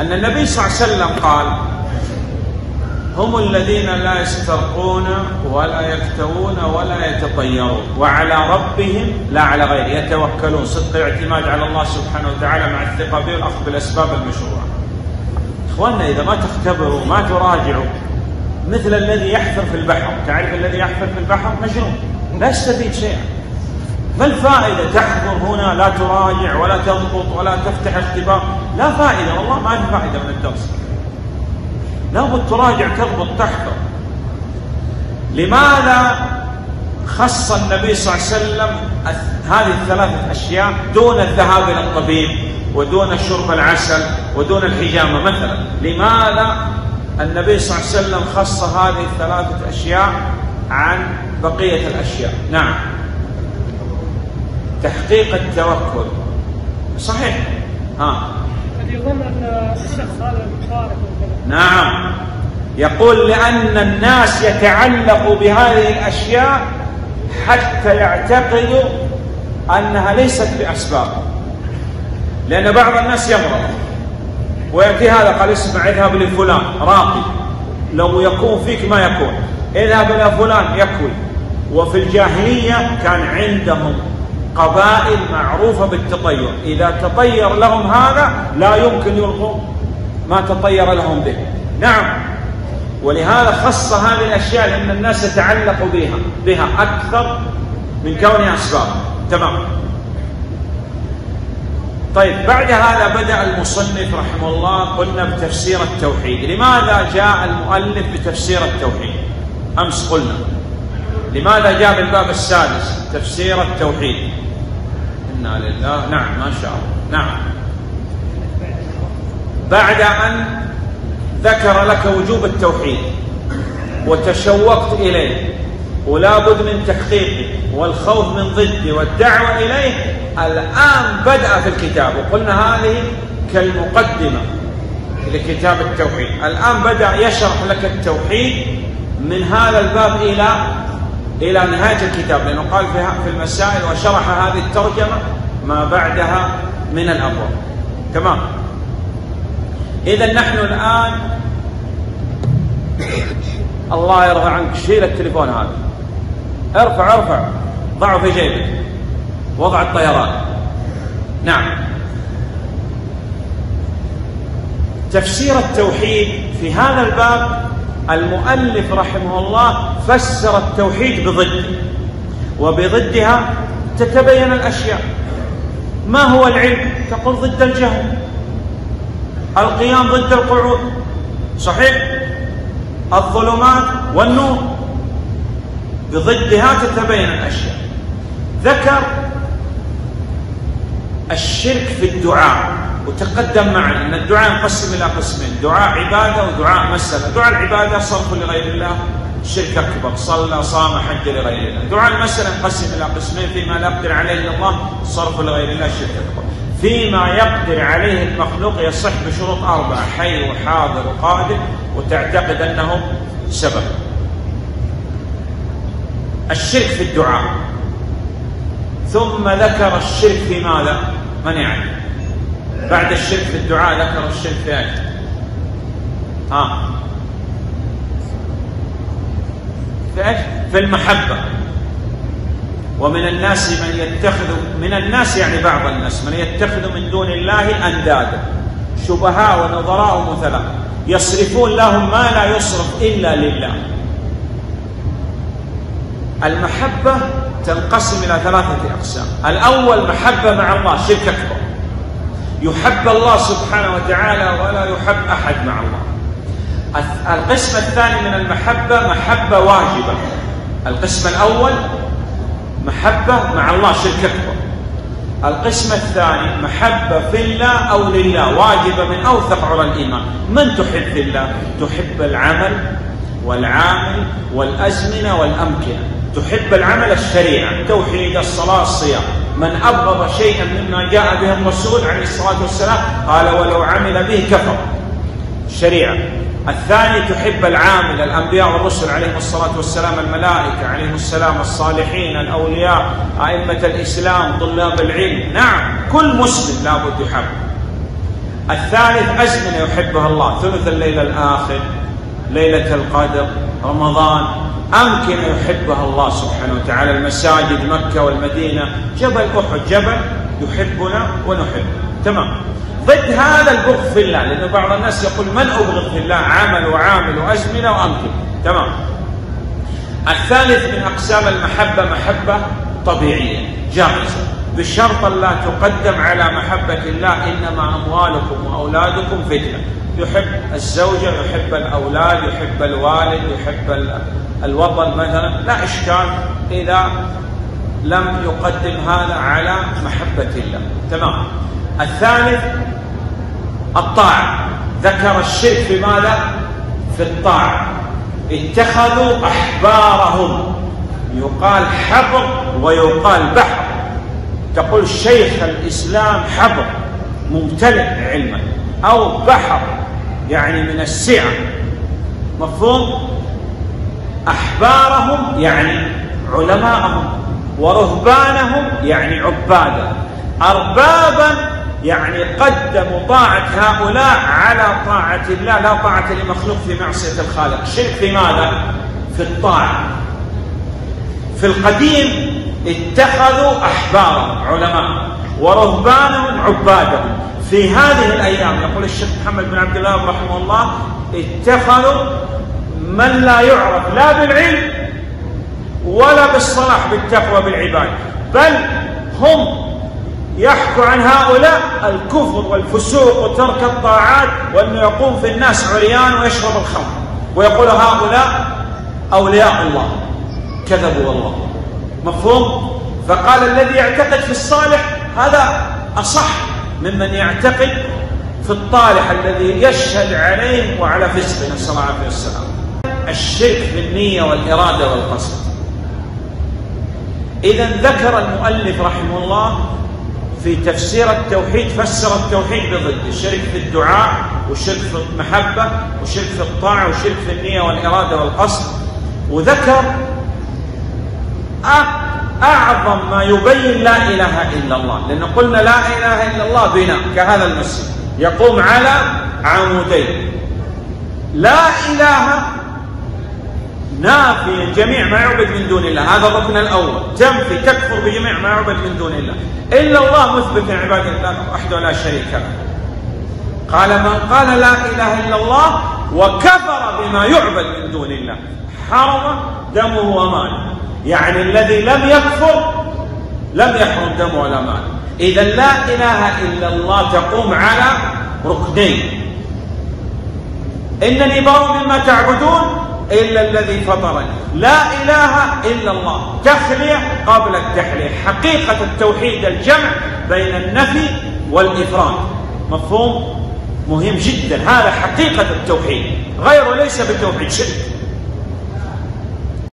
أن النبي صلى الله عليه وسلم قال: هم الذين لا يسترقون ولا يفترون ولا يتطيرون وعلى ربهم لا على غيره يتوكلون، صدق الاعتماد على الله سبحانه وتعالى مع الثقة به والأخذ بالأسباب المشروعة. إخواننا، إذا ما تختبروا ما تراجعوا مثل الذي يحفر في البحر، تعرف الذي يحفر في البحر مجنون لا يستفيد شيئا. ما الفائدة تحفر هنا لا تراجع ولا تضبط ولا تفتح اختبار؟ لا فائدة، والله ما في فائدة من الدرس. لابد تراجع تضبط تحفر. لماذا خص النبي صلى الله عليه وسلم هذه الثلاثة أشياء دون الذهاب إلى الطبيب ودون شرب العسل ودون الحجامة مثلا؟ لماذا النبي صلى الله عليه وسلم خص هذه الثلاثة أشياء عن بقية الأشياء؟ نعم، تحقيق التوكل. صحيح. قد يظن أن الشخص هذا مخالف. نعم، يقول لأن الناس يتعلقوا بهذه الأشياء حتى يعتقدوا أنها ليست بأسباب. لأن بعض الناس يمرض ويأتي هذا قال: اسمع، اذهب لفلان راقي، لو يكون فيك ما يكون، اذهب إلى فلان يكوي. وفي الجاهلية كان عندهم قبائل معروفة بالتطير، إذا تطير لهم هذا لا يمكن يلقوا ما تطير لهم به. نعم، ولهذا خص هذه الأشياء لأن الناس يتعلقوا بها أكثر من كونها أسباب. تمام. طيب، بعد هذا بدأ المصنف رحمه الله، قلنا بتفسير التوحيد. لماذا جاء المؤلف بتفسير التوحيد؟ أمس قلنا لماذا جاء بالباب السادس تفسير التوحيد. إنا لله. نعم، ما شاء الله. نعم، بعد أن ذكر لك وجوب التوحيد وتشوقت إليه ولا بد من تحقيقه والخوف من ضده والدعوة إليه، الآن بدأ في الكتاب. وقلنا هذه كالمقدمة لكتاب التوحيد. الآن بدأ يشرح لك التوحيد من هذا الباب إلى نهاية الكتاب، لأنه قال في المسائل وشرح هذه الترجمة ما بعدها من الأبواب. تمام. إذا نحن الآن، الله يرضى عنك شيل التليفون هذا، ارفع ضعه في جيبك، وضع الطيران. نعم، تفسير التوحيد في هذا الباب المؤلف رحمه الله فسر التوحيد بضده، وبضدها تتبين الأشياء. ما هو العلم؟ تقول ضد الجهل، القيام ضد القعود، صحيح، الظلمات والنور، بضدها تتبين الأشياء. ذكر الشرك في الدعاء، وتقدم معنا أن الدعاء ينقسم إلى قسمين: دعاء عبادة ودعاء مسألة. دعاء العبادة صرف لغير الله، شرك أكبر، صلى صام حج لغير الله. دعاء المسألة ينقسم إلى قسمين: فيما لا يقدر عليه إلا الله، صرف لغير الله، شرك أكبر. فيما يقدر عليه المخلوق يصح بشروط 4: حي وحاضر وقادر، وتعتقد أنه سبب. الشرك في الدعاء. ثم ذكر الشرك في ماذا؟ من يعني؟ بعد الشرك في الدعاء ذكر الشرك في أي؟ في ايش؟ في المحبة. ومن الناس من يتخذ من الناس، يعني بعض الناس، من يتخذ من دون الله أندادا شبهاء ونظراء ومثلا، يصرفون لهم ما لا يصرف إلا لله. المحبة تنقسم إلى 3 أقسام. الأول محبة مع الله، شرك أكبر، يحب الله سبحانه وتعالى ولا يحب أحد مع الله. القسم الثاني من المحبة محبة واجبة. القسم الأول محبة مع الله، شرك أكبر. القسم الثاني محبة في الله أو لله، واجبة من أوثق على الإيمان. من تحب في الله؟ تحب العمل والعامل والأزمنة والأمكنة. تحب العمل الشريعة، التوحيد، الصلاة، الصيام. من أبغض شيئا مما جاء به الرسول عليه الصلاة والسلام قال: ولو عمل به كفر، شريعة. الثاني تحب العامل، الأنبياء والرسل عليهم الصلاة والسلام، الملائكة عليهم السلام، الصالحين، الأولياء، أئمة الإسلام، طلاب العلم. نعم، كل مسلم لابد يحب. الثالث أزمنة يحبها الله، ثلث الليل الآخر، ليلة القدر، رمضان، أمكنة يحبها الله سبحانه وتعالى، المساجد مكة والمدينة، جبل أحد، جبل يحبنا ونحبه. تمام. ضد هذا البغض في الله، لأن بعض الناس يقول من أبغض في الله؟ عمل وعامل وأزمنة وأمكنة. تمام. الثالث من أقسام المحبة محبة طبيعية جائزة، بشرط لا تقدم على محبة الله، إنما أموالكم وأولادكم فتنة. يحب الزوجة، يحب الأولاد، يحب الوالد، يحب الوطن مثلا، لا إشكال إذا لم يقدم هذا على محبة الله. تمام. الثالث الطاعة، ذكر الشرك في ماذا؟ في الطاعة. اتخذوا أحبارهم، يقال حبر ويقال بحر، تقول شيخ الإسلام حبر ممتلئ علما، أو بحر يعني من السعة، مفهوم؟ أحبارهم يعني علماءهم، ورهبانهم يعني عبادا، أربابا يعني قدموا طاعة هؤلاء على طاعة الله، لا طاعة لمخلوق في معصية الخالق. الشرك في ماذا؟ في الطاعة. في القديم اتخذوا أحبارهم علماء، ورهبانهم عبادهم. في هذه الأيام يقول الشيخ محمد بن عبد الله رحمه الله اتخذوا من لا يعرف لا بالعلم ولا بالصلاح بالتقوى بالعبادة، بل هم يحكوا عن هؤلاء الكفر والفسوق وترك الطاعات، وأنه يقوم في الناس عريان ويشرب الخمر، ويقول هؤلاء أولياء الله. كذبوا والله، مفهوم؟ فقال الذي يعتقد في الصالح هذا أصح ممن يعتقد في الطالح الذي يشهد عليه وعلى فسقه، نسأل الله العافية والسلام. الشرك في النية والإرادة والقصد. إذا ذكر المؤلف رحمه الله في تفسير التوحيد، فسر التوحيد بضده، الشرك في الدعاء، والشرك في المحبة، والشرك في الطاعة، والشرك في النية والإرادة والقصد. وذكر أعظم ما يبين لا إله إلا الله، لأن قلنا لا إله إلا الله بنا كهذا المسجد يقوم على عمودين، لا إله نافي جميع ما يعبد من دون الله، هذا الركن الأول، تنفي تكفر بجميع ما يعبد من دون الله، إلا الله مثبت عباد الله وحده لا شريك له. قال من قال لا إله إلا الله وكفر بما يعبد من دون الله حرم دمه وماله، يعني الذي لم يكفر لم يحرم دمه ولا ماله. إذا لا إله إلا الله تقوم على ركنين، إنني بريء مما تعبدون إلا الذي فطرني، لا إله إلا الله، تخلية قبل التحلية، حقيقة التوحيد الجمع بين النفي والإفراد، مفهوم؟ مهم جدا، هذا حقيقة التوحيد، غيره ليس بالتوحيد شرك.